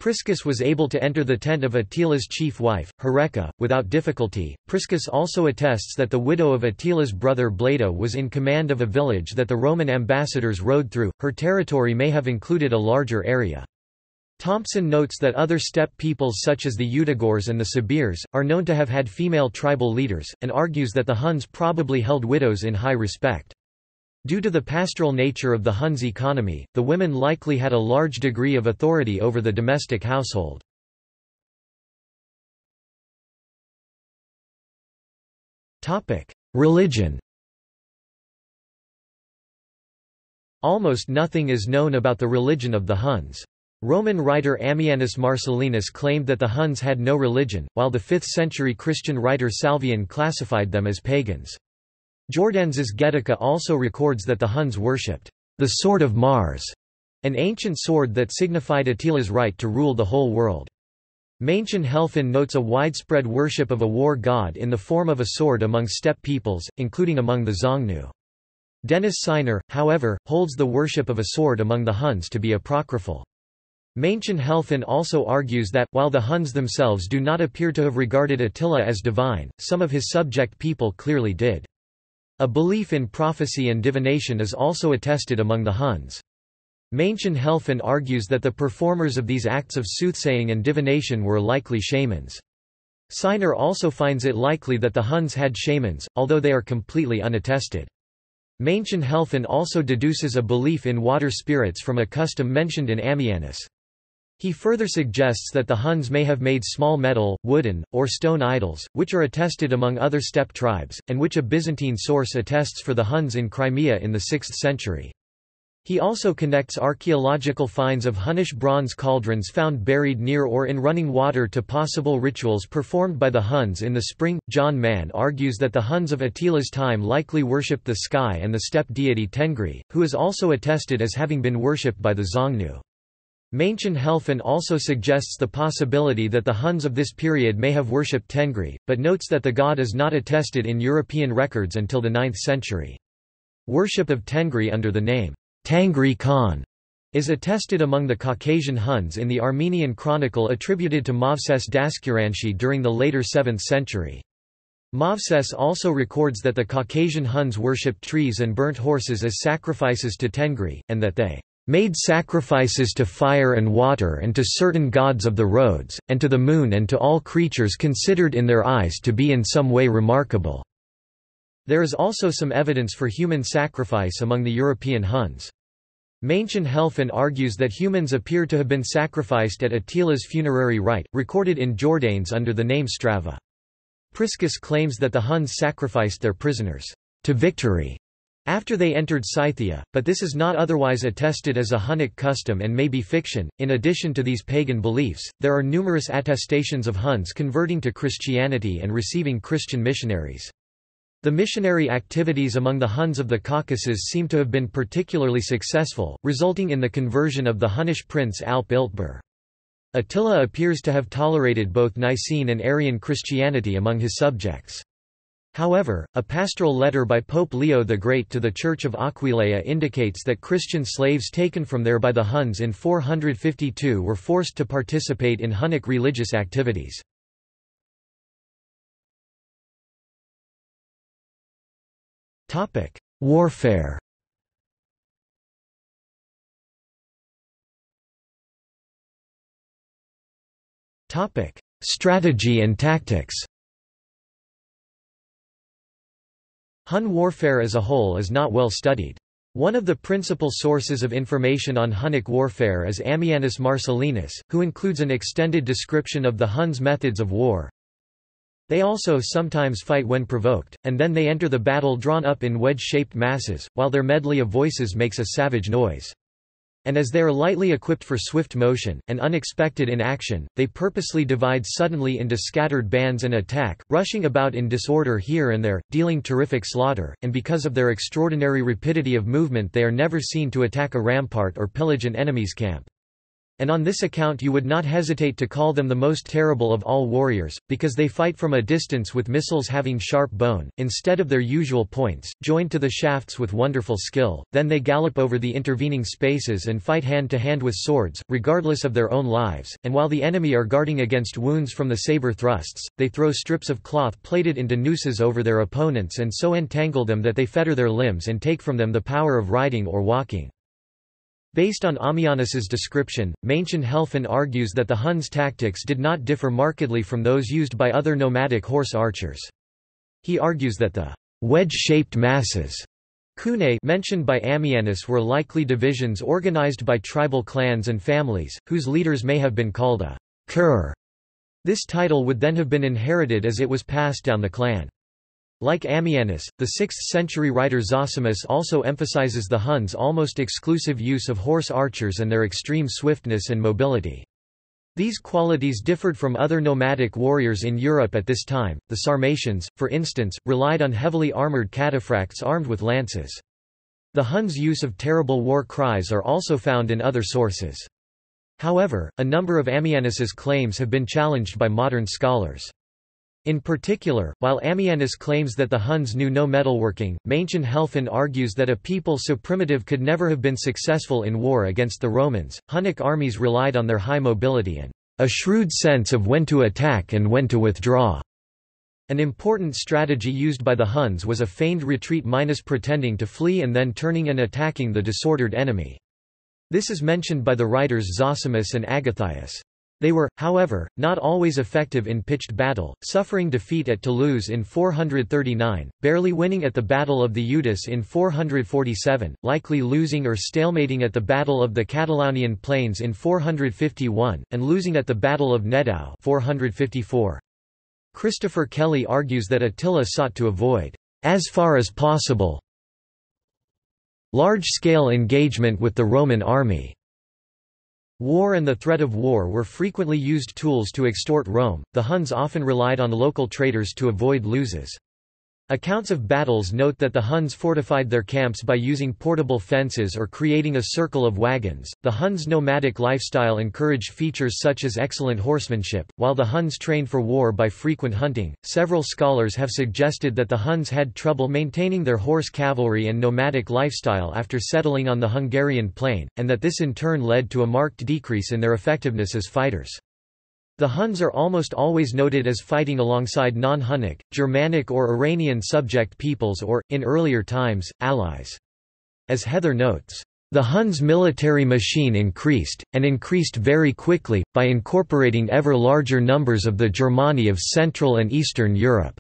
Priscus was able to enter the tent of Attila's chief wife, Horeca, without difficulty. Priscus also attests that the widow of Attila's brother Bleda was in command of a village that the Roman ambassadors rode through. Her territory may have included a larger area. Thompson notes that other steppe peoples such as the Eutagors and the Sabirs are known to have had female tribal leaders, and argues that the Huns probably held widows in high respect. Due to the pastoral nature of the Huns' economy, the women likely had a large degree of authority over the domestic household. Religion. Almost nothing is known about the religion of the Huns. Roman writer Ammianus Marcellinus claimed that the Huns had no religion, while the 5th-century Christian writer Salvian classified them as pagans. Jordanes's Getica also records that the Huns worshipped the Sword of Mars, an ancient sword that signified Attila's right to rule the whole world. Maenchen-Helfen notes a widespread worship of a war god in the form of a sword among steppe peoples, including among the Xiongnu. Denis Sinor, however, holds the worship of a sword among the Huns to be apocryphal. Maenchen-Helfen also argues that, while the Huns themselves do not appear to have regarded Attila as divine, some of his subject people clearly did. A belief in prophecy and divination is also attested among the Huns. Maenchen-Helfen argues that the performers of these acts of soothsaying and divination were likely shamans. Sinor also finds it likely that the Huns had shamans, although they are completely unattested. Maenchen-Helfen also deduces a belief in water spirits from a custom mentioned in Ammianus. He further suggests that the Huns may have made small metal, wooden, or stone idols, which are attested among other steppe tribes, and which a Byzantine source attests for the Huns in Crimea in the 6th century. He also connects archaeological finds of Hunnish bronze cauldrons found buried near or in running water to possible rituals performed by the Huns in the spring. John Mann argues that the Huns of Attila's time likely worshipped the sky and the steppe deity Tengri, who is also attested as having been worshipped by the Xiongnu. Maenchen-Helfen also suggests the possibility that the Huns of this period may have worshipped Tengri, but notes that the god is not attested in European records until the 9th century. Worship of Tengri under the name Tengri Khan is attested among the Caucasian Huns in the Armenian chronicle attributed to Mavses Daskuranshi during the later 7th century. Mavses also records that the Caucasian Huns worshipped trees and burnt horses as sacrifices to Tengri, and that they made sacrifices to fire and water and to certain gods of the roads, and to the moon and to all creatures considered in their eyes to be in some way remarkable." There is also some evidence for human sacrifice among the European Huns. Maenchen-Helfen argues that humans appear to have been sacrificed at Attila's funerary rite, recorded in Jordanes under the name Strava. Priscus claims that the Huns sacrificed their prisoners to victory after they entered Scythia, but this is not otherwise attested as a Hunnic custom and may be fiction. In addition to these pagan beliefs, there are numerous attestations of Huns converting to Christianity and receiving Christian missionaries. The missionary activities among the Huns of the Caucasus seem to have been particularly successful, resulting in the conversion of the Hunnish prince Alp Iltbur. Attila appears to have tolerated both Nicene and Arian Christianity among his subjects. However, a pastoral letter by Pope Leo the Great to the Church of Aquileia indicates that Christian slaves taken from there by the Huns in 452 were forced to participate in Hunnic religious activities. Warfare. Strategy and tactics. Hun warfare as a whole is not well studied. One of the principal sources of information on Hunnic warfare is Ammianus Marcellinus, who includes an extended description of the Huns' methods of war. They also sometimes fight when provoked, and then they enter the battle drawn up in wedge-shaped masses, while their medley of voices makes a savage noise. And as they are lightly equipped for swift motion, and unexpected in action, they purposely divide suddenly into scattered bands and attack, rushing about in disorder here and there, dealing terrific slaughter, and because of their extraordinary rapidity of movement they are never seen to attack a rampart or pillage an enemy's camp. And on this account you would not hesitate to call them the most terrible of all warriors, because they fight from a distance with missiles having sharp bone, instead of their usual points, joined to the shafts with wonderful skill, then they gallop over the intervening spaces and fight hand to hand with swords, regardless of their own lives, and while the enemy are guarding against wounds from the saber thrusts, they throw strips of cloth plaited into nooses over their opponents and so entangle them that they fetter their limbs and take from them the power of riding or walking. Based on Ammianus's description, Maenchen-Helfen argues that the Huns' tactics did not differ markedly from those used by other nomadic horse archers. He argues that the wedge-shaped masses Kunae mentioned by Ammianus were likely divisions organized by tribal clans and families, whose leaders may have been called a cur. This title would then have been inherited as it was passed down the clan. Like Ammianus, the 6th-century writer Zosimus also emphasizes the Huns' almost exclusive use of horse archers and their extreme swiftness and mobility. These qualities differed from other nomadic warriors in Europe at this time. The Sarmatians, for instance, relied on heavily armored cataphracts armed with lances. The Huns' use of terrible war cries are also found in other sources. However, a number of Ammianus's claims have been challenged by modern scholars. In particular, while Ammianus claims that the Huns knew no metalworking, Maenchen-Helfen argues that a people so primitive could never have been successful in war against the Romans. Hunnic armies relied on their high mobility and a shrewd sense of when to attack and when to withdraw. An important strategy used by the Huns was a feigned retreat minus pretending to flee and then turning and attacking the disordered enemy. This is mentioned by the writers Zosimus and Agathias. They were, however, not always effective in pitched battle, suffering defeat at Toulouse in 439, barely winning at the Battle of the Eudes in 447, likely losing or stalemating at the Battle of the Catalonian Plains in 451, and losing at the Battle of Nedao 454. Christopher Kelly argues that Attila sought to avoid, as far as possible, large-scale engagement with the Roman army. War and the threat of war were frequently used tools to extort Rome. The Huns often relied on local traders to avoid losses. Accounts of battles note that the Huns fortified their camps by using portable fences or creating a circle of wagons. The Huns' nomadic lifestyle encouraged features such as excellent horsemanship, while the Huns trained for war by frequent hunting. Several scholars have suggested that the Huns had trouble maintaining their horse cavalry and nomadic lifestyle after settling on the Hungarian plain, and that this in turn led to a marked decrease in their effectiveness as fighters. The Huns are almost always noted as fighting alongside non-Hunnic, Germanic or Iranian subject peoples or, in earlier times, allies. As Heather notes, "...the Huns' military machine increased, and increased very quickly, by incorporating ever larger numbers of the Germani of Central and Eastern Europe."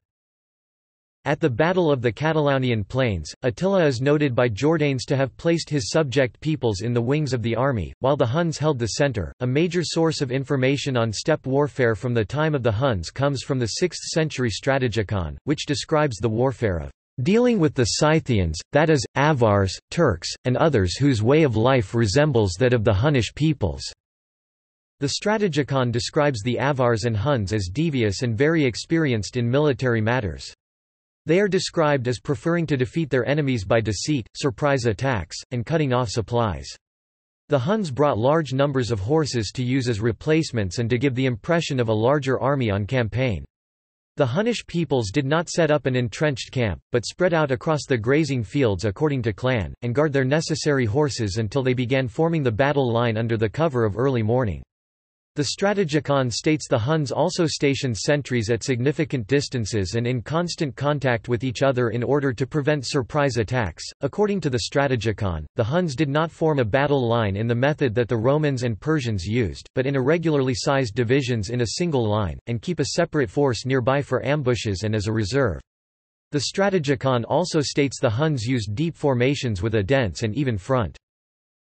At the Battle of the Catalonian Plains, Attila is noted by Jordanes to have placed his subject peoples in the wings of the army, while the Huns held the center. A major source of information on steppe warfare from the time of the Huns comes from the 6th century Strategikon, which describes the warfare of dealing with the Scythians, that is, Avars, Turks, and others whose way of life resembles that of the Hunnish peoples. The Strategikon describes the Avars and Huns as devious and very experienced in military matters. They are described as preferring to defeat their enemies by deceit, surprise attacks, and cutting off supplies. The Huns brought large numbers of horses to use as replacements and to give the impression of a larger army on campaign. The Hunnish peoples did not set up an entrenched camp, but spread out across the grazing fields according to clan, and guard their necessary horses until they began forming the battle line under the cover of early morning. The Strategikon states the Huns also stationed sentries at significant distances and in constant contact with each other in order to prevent surprise attacks. According to the Strategikon, the Huns did not form a battle line in the method that the Romans and Persians used, but in irregularly sized divisions in a single line, and keep a separate force nearby for ambushes and as a reserve. The Strategikon also states the Huns used deep formations with a dense and even front.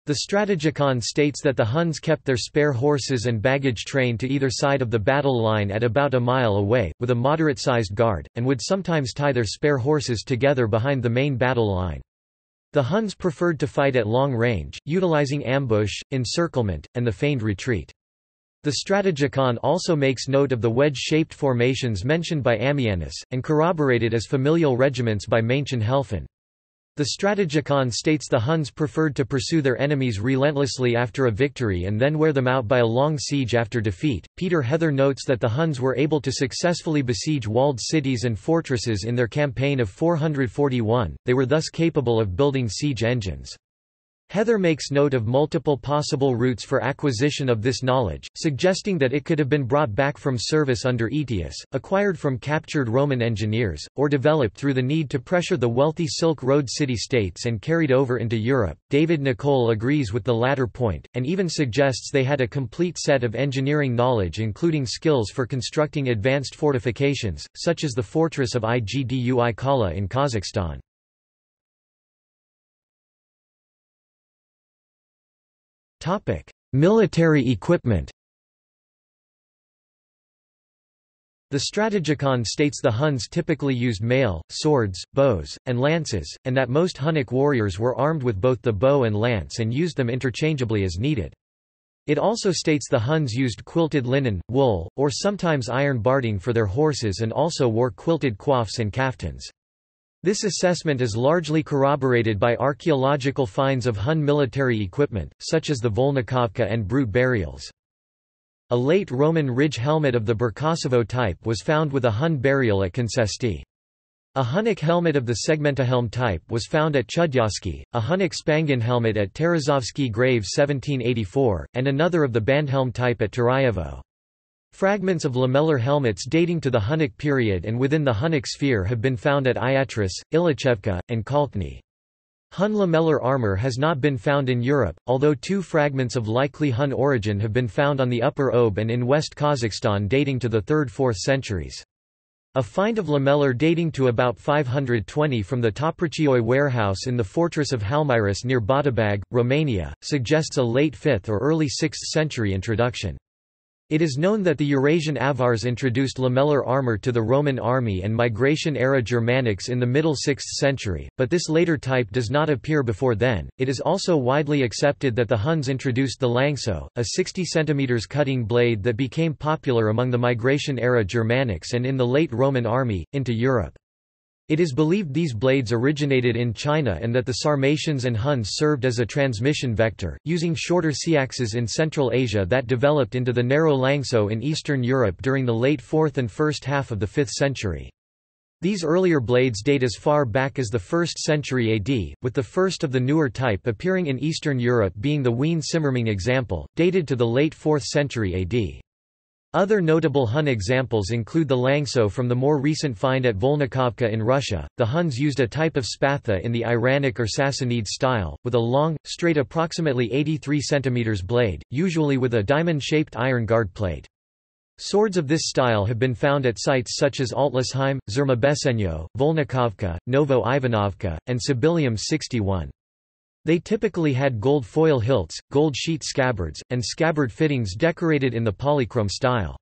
The Strategikon states that the Huns kept their spare horses and baggage train to either side of the battle line at about a mile away, with a moderate-sized guard, and would sometimes tie their spare horses together behind the main battle line. The Huns preferred to fight at long range, utilizing ambush, encirclement, and the feigned retreat. The Strategikon also makes note of the wedge-shaped formations mentioned by Ammianus, and corroborated as familial regiments by Maenchen-Helfen. The Strategikon states the Huns preferred to pursue their enemies relentlessly after a victory and then wear them out by a long siege after defeat. Peter Heather notes that the Huns were able to successfully besiege walled cities and fortresses in their campaign of 441, they were thus capable of building siege engines. Heather makes note of multiple possible routes for acquisition of this knowledge, suggesting that it could have been brought back from service under Aetius, acquired from captured Roman engineers, or developed through the need to pressure the wealthy Silk Road city-states and carried over into Europe. David Nicole agrees with the latter point, and even suggests they had a complete set of engineering knowledge including skills for constructing advanced fortifications, such as the fortress of Igdui Kala in Kazakhstan. Military equipment. The Strategikon states the Huns typically used mail, swords, bows, and lances, and that most Hunnic warriors were armed with both the bow and lance and used them interchangeably as needed. It also states the Huns used quilted linen, wool, or sometimes iron barding for their horses and also wore quilted coifs and caftans. This assessment is largely corroborated by archaeological finds of Hun military equipment, such as the Volnikovka and Brut burials. A late Roman ridge helmet of the Burkosovo type was found with a Hun burial at Kancesti. A Hunnic helmet of the Segmentahelm type was found at Chudyovsky, a Hunnic Spangan helmet at Terezovsky grave 1784, and another of the Bandhelm type at Tarayevo. Fragments of lamellar helmets dating to the Hunnic period and within the Hunnic sphere have been found at Iatris, Ilichevka, and Kalkni. Hun lamellar armor has not been found in Europe, although two fragments of likely Hun origin have been found on the Upper Ob and in West Kazakhstan dating to the 3rd–4th centuries. A find of lamellar dating to about 520 from the Topricioi warehouse in the fortress of Halmyris near Botabag, Romania, suggests a late 5th or early 6th century introduction. It is known that the Eurasian Avars introduced lamellar armor to the Roman army and migration-era Germanics in the middle 6th century, but this later type does not appear before then. It is also widely accepted that the Huns introduced the langso, a 60 cm cutting blade that became popular among the migration-era Germanics and in the late Roman army, into Europe. It is believed these blades originated in China and that the Sarmatians and Huns served as a transmission vector, using shorter C-axes in Central Asia that developed into the narrow langso in Eastern Europe during the late 4th and first half of the 5th century. These earlier blades date as far back as the 1st century AD, with the first of the newer type appearing in Eastern Europe being the Wien-Simmering example, dated to the late 4th century AD. Other notable Hun examples include the langso from the more recent find at Volnikovka in Russia. The Huns used a type of spatha in the Iranic or Sassanid style, with a long, straight approximately 83 cm blade, usually with a diamond-shaped iron guard plate. Swords of this style have been found at sites such as Altlisheim, Zermabesenyo, Volnikovka, Novo Ivanovka, and Sibilium 61. They typically had gold foil hilts, gold sheet scabbards, and scabbard fittings decorated in the polychrome style.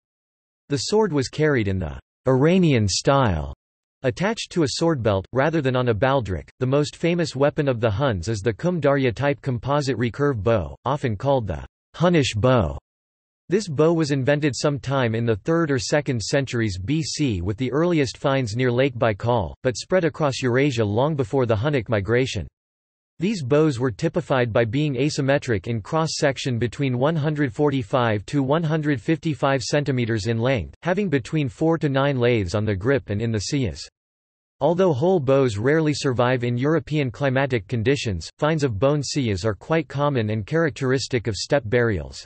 The sword was carried in the Iranian style, attached to a sword belt, rather than on a baldric. The most famous weapon of the Huns is the Kum Darya type composite recurve bow, often called the Hunnish bow. This bow was invented sometime in the 3rd or 2nd centuries BC with the earliest finds near Lake Baikal, but spread across Eurasia long before the Hunnic migration. These bows were typified by being asymmetric in cross-section between 145 to 155 cm in length, having between 4 to 9 lathes on the grip and in the sillas. Although whole bows rarely survive in European climatic conditions, finds of bone sillas are quite common and characteristic of steppe burials.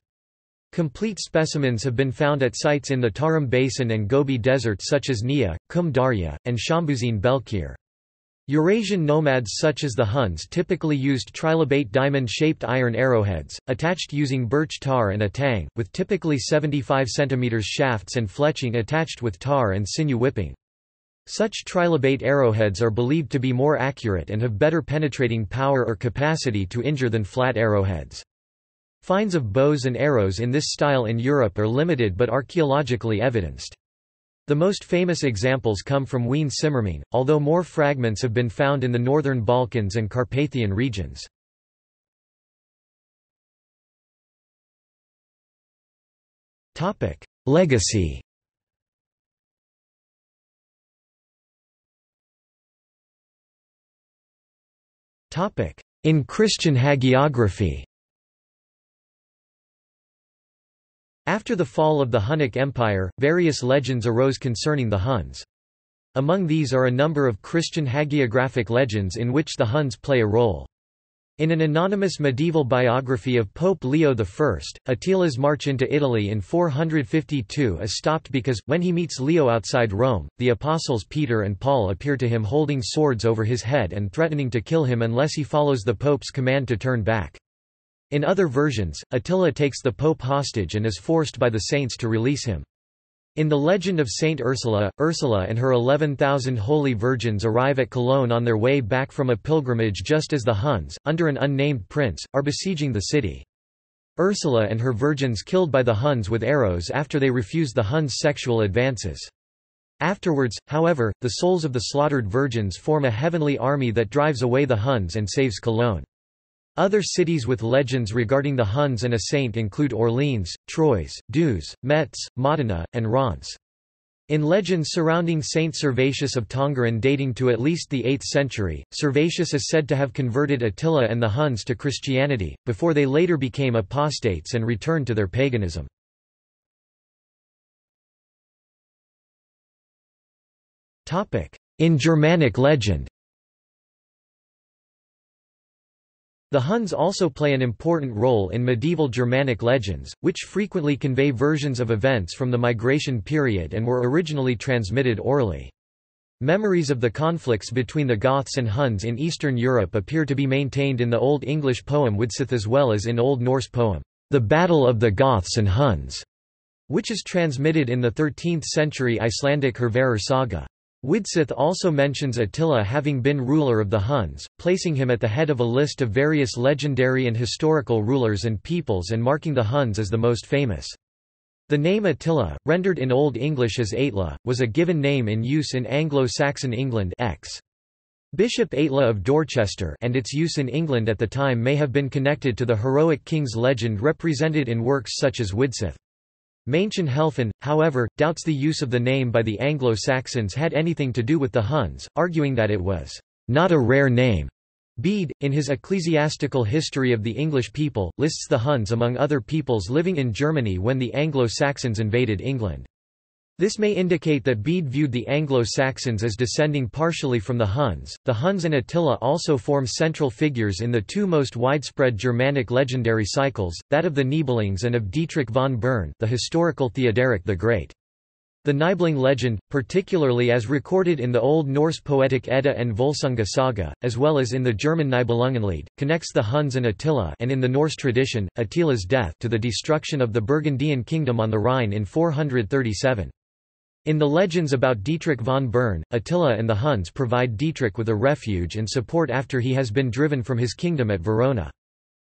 Complete specimens have been found at sites in the Tarim Basin and Gobi Desert such as Nia, Kum Darya, and Shambuzin Belkir. Eurasian nomads such as the Huns typically used trilobate diamond-shaped iron arrowheads, attached using birch tar and a tang, with typically 75 cm shafts and fletching attached with tar and sinew whipping. Such trilobate arrowheads are believed to be more accurate and have better penetrating power or capacity to injure than flat arrowheads. Finds of bows and arrows in this style in Europe are limited but archaeologically evidenced. The most famous examples come from Wien Simmerming, although more fragments have been found in the northern Balkans and Carpathian regions. Legacy. In Christian hagiography. After the fall of the Hunnic Empire, various legends arose concerning the Huns. Among these are a number of Christian hagiographic legends in which the Huns play a role. In an anonymous medieval biography of Pope Leo I, Attila's march into Italy in 452 is stopped because, when he meets Leo outside Rome, the apostles Peter and Paul appear to him holding swords over his head and threatening to kill him unless he follows the pope's command to turn back. In other versions, Attila takes the pope hostage and is forced by the saints to release him. In the legend of Saint Ursula, Ursula and her 11,000 holy virgins arrive at Cologne on their way back from a pilgrimage just as the Huns, under an unnamed prince, are besieging the city. Ursula and her virgins killed by the Huns with arrows after they refused the Huns' sexual advances. Afterwards, however, the souls of the slaughtered virgins form a heavenly army that drives away the Huns and saves Cologne. Other cities with legends regarding the Huns and a saint include Orleans, Troyes, Dieuze, Metz, Modena, and Reims. In legends surrounding Saint Servatius of Tongeren dating to at least the 8th century, Servatius is said to have converted Attila and the Huns to Christianity, before they later became apostates and returned to their paganism. In Germanic legend. The Huns also play an important role in medieval Germanic legends, which frequently convey versions of events from the migration period and were originally transmitted orally. Memories of the conflicts between the Goths and Huns in Eastern Europe appear to be maintained in the Old English poem Widsith as well as in Old Norse poem, The Battle of the Goths and Huns, which is transmitted in the 13th century Icelandic Hervarar saga. Widsith also mentions Attila having been ruler of the Huns, placing him at the head of a list of various legendary and historical rulers and peoples and marking the Huns as the most famous. The name Attila, rendered in Old English as Ætla, was a given name in use in Anglo-Saxon England ex. Bishop Ætla of Dorchester, and its use in England at the time may have been connected to the heroic king's legend represented in works such as Widsith. Maenchen-Helfen, however, doubts the use of the name by the Anglo-Saxons had anything to do with the Huns, arguing that it was not a rare name. Bede, in his Ecclesiastical History of the English People, lists the Huns among other peoples living in Germany when the Anglo-Saxons invaded England. This may indicate that Bede viewed the Anglo-Saxons as descending partially from the Huns. The Huns and Attila also form central figures in the two most widespread Germanic legendary cycles, that of the Nibelungs and of Dietrich von Bern, the historical Theoderic the Great. The Nibelung legend, particularly as recorded in the Old Norse poetic Edda and Volsunga saga, as well as in the German Nibelungenlied, connects the Huns and Attila, and in the Norse tradition, Attila's death to the destruction of the Burgundian kingdom on the Rhine in 437. In the legends about Dietrich von Bern, Attila and the Huns provide Dietrich with a refuge and support after he has been driven from his kingdom at Verona.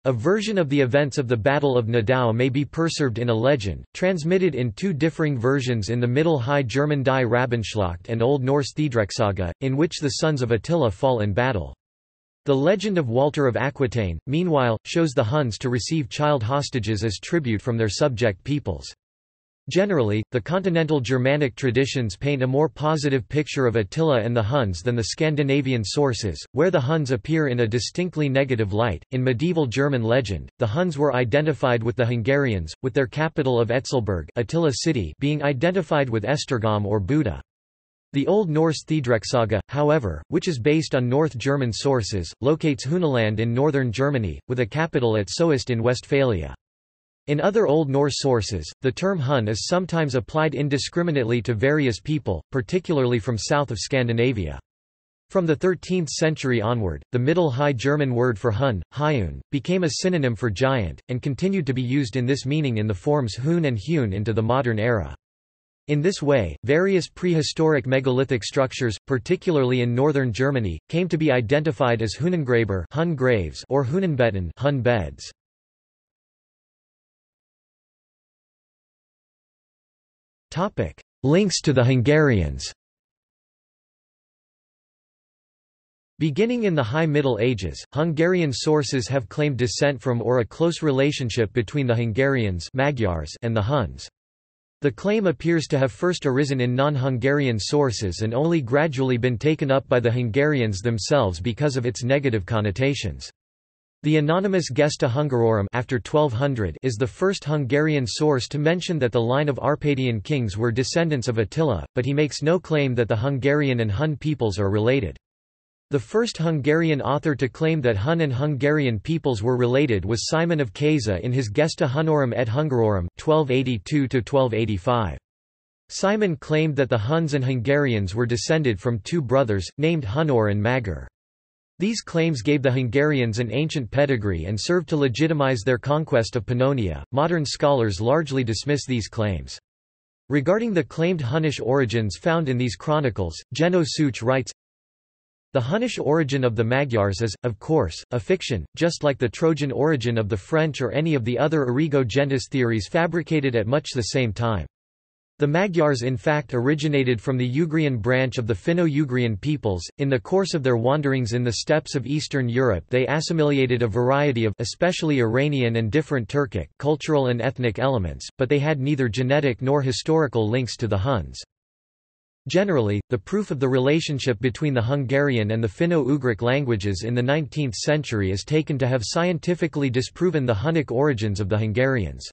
A version of the events of the Battle of Nadau may be preserved in a legend, transmitted in two differing versions in the Middle High German Die Rabenschlacht and Old Norse Þidreksaga, in which the sons of Attila fall in battle. The legend of Walter of Aquitaine, meanwhile, shows the Huns to receive child hostages as tribute from their subject peoples. Generally, the continental Germanic traditions paint a more positive picture of Attila and the Huns than the Scandinavian sources, where the Huns appear in a distinctly negative light. In medieval German legend, the Huns were identified with the Hungarians, with their capital of Etzelburg, Attila City, being identified with Estergom or Buda. The Old Norse Þidreksaga, however, which is based on North German sources, locates Hunaland in northern Germany, with a capital at Soest in Westphalia. In other Old Norse sources, the term Hun is sometimes applied indiscriminately to various people, particularly from south of Scandinavia. From the 13th century onward, the Middle High German word for Hun, Hyun, became a synonym for giant, and continued to be used in this meaning in the forms Hun and Hewn into the modern era. In this way, various prehistoric megalithic structures, particularly in northern Germany, came to be identified as Hunengraber (Hun graves) or Hunenbetten (Hun beds). Topic: Links to the Hungarians. Beginning in the High Middle Ages, Hungarian sources have claimed descent from or a close relationship between the Hungarians (Magyars) and the Huns. The claim appears to have first arisen in non-Hungarian sources and only gradually been taken up by the Hungarians themselves because of its negative connotations. The anonymous Gesta Hungarorum after 1200 is the first Hungarian source to mention that the line of Arpadian kings were descendants of Attila, but he makes no claim that the Hungarian and Hun peoples are related. The first Hungarian author to claim that Hun and Hungarian peoples were related was Simon of Caesa in his Gesta Hunorum et Hungarorum, 1282–1285. Simon claimed that the Huns and Hungarians were descended from two brothers, named Hunor and Magur. These claims gave the Hungarians an ancient pedigree and served to legitimize their conquest of Pannonia. Modern scholars largely dismiss these claims. Regarding the claimed Hunnish origins found in these chronicles, Jenő Szücs writes, "The Hunnish origin of the Magyars is, of course, a fiction, just like the Trojan origin of the French or any of the other Arrigo Gentis theories fabricated at much the same time. The Magyars in fact originated from the Ugrian branch of the Finno-Ugrian peoples. In the course of their wanderings in the steppes of Eastern Europe they assimilated a variety of, especially Iranian and different Turkic, cultural and ethnic elements, but they had neither genetic nor historical links to the Huns. Generally, the proof of the relationship between the Hungarian and the Finno-Ugric languages in the 19th century is taken to have scientifically disproven the Hunnic origins of the Hungarians.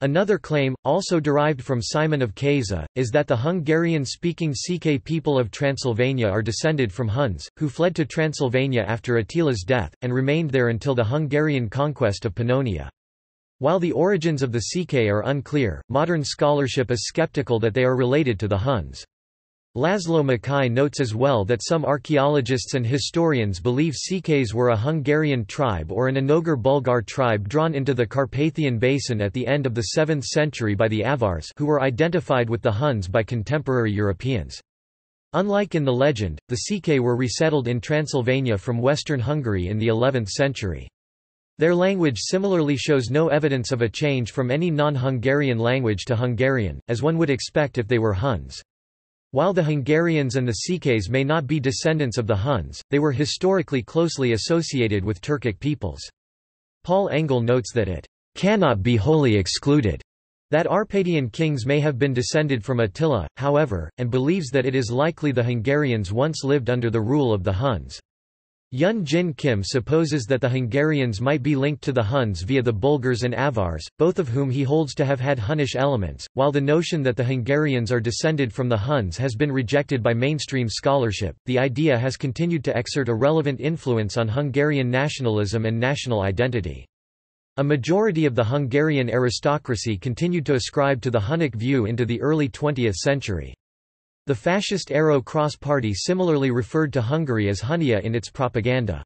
Another claim, also derived from Simon of Caesa, is that the Hungarian-speaking Ck people of Transylvania are descended from Huns, who fled to Transylvania after Attila's death, and remained there until the Hungarian conquest of Pannonia. While the origins of the Ck are unclear, modern scholarship is skeptical that they are related to the Huns. Laszlo Mackay notes as well that some archaeologists and historians believe Ck's were a Hungarian tribe or an Onogar-Bulgar tribe drawn into the Carpathian Basin at the end of the 7th century by the Avars, who were identified with the Huns by contemporary Europeans. Unlike in the legend, the Ck were resettled in Transylvania from Western Hungary in the 11th century. Their language similarly shows no evidence of a change from any non-Hungarian language to Hungarian, as one would expect if they were Huns. While the Hungarians and the Ck's may not be descendants of the Huns, they were historically closely associated with Turkic peoples. Paul Engel notes that it cannot be wholly excluded that Arpadian kings may have been descended from Attila, however, and believes that it is likely the Hungarians once lived under the rule of the Huns. Yun Jin Kim supposes that the Hungarians might be linked to the Huns via the Bulgars and Avars, both of whom he holds to have had Hunnish elements, while the notion that the Hungarians are descended from the Huns has been rejected by mainstream scholarship. The idea has continued to exert a relevant influence on Hungarian nationalism and national identity. A majority of the Hungarian aristocracy continued to ascribe to the Hunnic view into the early 20th century. The fascist Arrow Cross Party similarly referred to Hungary as Hunia in its propaganda.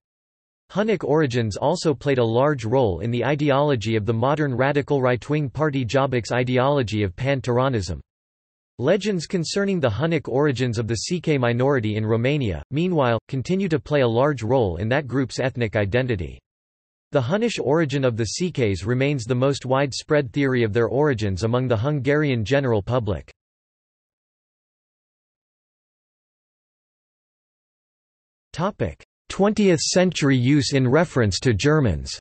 Hunnic origins also played a large role in the ideology of the modern radical right-wing party Jobbik's ideology of pan-Tehranism. Legends concerning the Hunnic origins of the Ck minority in Romania, meanwhile, continue to play a large role in that group's ethnic identity. The Hunnish origin of the Ck's remains the most widespread theory of their origins among the Hungarian general public. Topic: 20th century use in reference to Germans.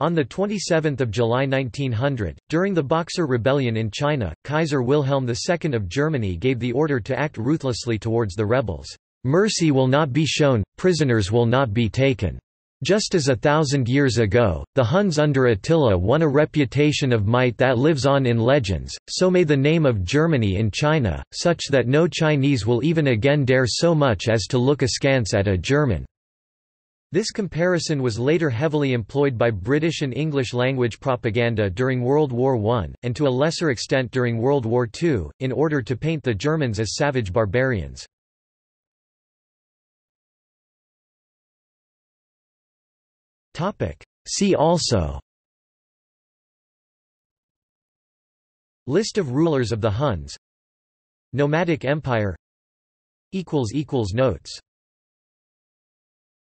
On the 27th of July 1900, during the Boxer Rebellion in China, Kaiser Wilhelm II of Germany gave the order to act ruthlessly towards the rebels. Mercy will not be shown, prisoners will not be taken. Just as 1,000 years ago, the Huns under Attila won a reputation of might that lives on in legends, so may the name of Germany in China, such that no Chinese will even again dare so much as to look askance at a German." This comparison was later heavily employed by British and English language propaganda during World War I, and to a lesser extent during World War II, in order to paint the Germans as savage barbarians. See also List of rulers of the Huns. Nomadic Empire. Notes